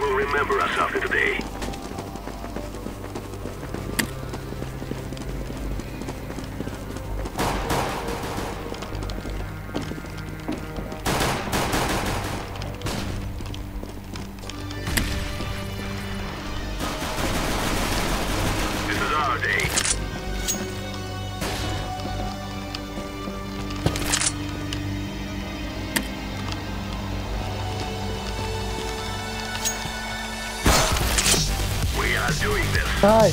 will remember us after today. Hi.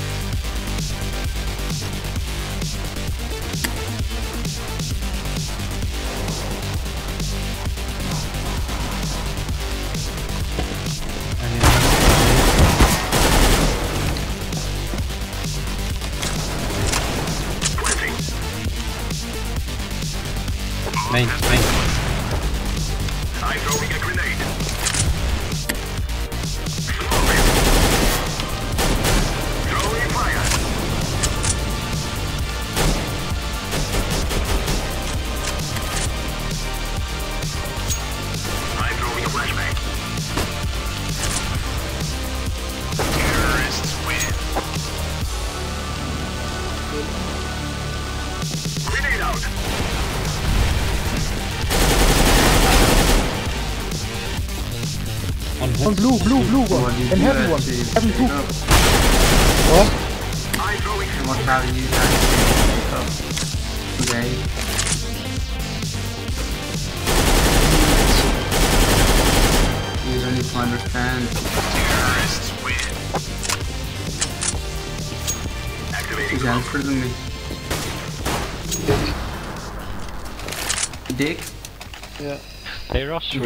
Nice. I'm throwing a grenade. One blue one, and heavy one, heavy two. What? What have you done today? You don't need to understand. Terrorists win. Activating prison me. Dick? Yeah. Hey Ross.